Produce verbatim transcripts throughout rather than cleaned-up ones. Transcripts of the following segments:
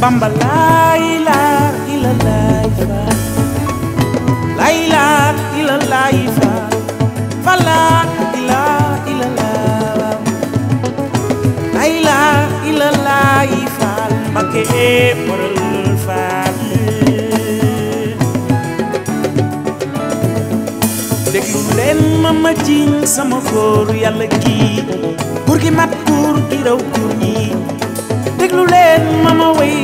Bamba la ilaha illallah la ilaha illallah fala ilaha illallah la ilaha illallah fal makee porul fal deglu len mama jin sama xor yalla ki pour ki mat pour ki raw pour ni deglu len mama way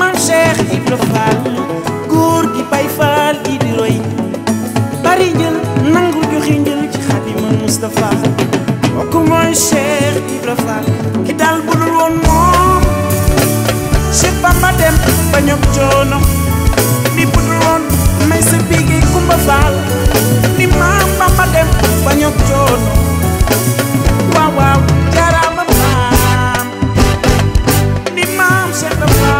man Cheikh Ibra Fall goor gi bay faal gi di roy bari jël nangu joxi jël ci Khadim Moustapha ko moy Cheikh Ibra Fall ki dal budul won mom Cheikh Bamba dem bañok joono ni budul won may se bigi kumba faal ni mam Bamba dem bañok joono waaw waaw jarama mam ni mam Cheikh Ibra Fall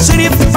Chérif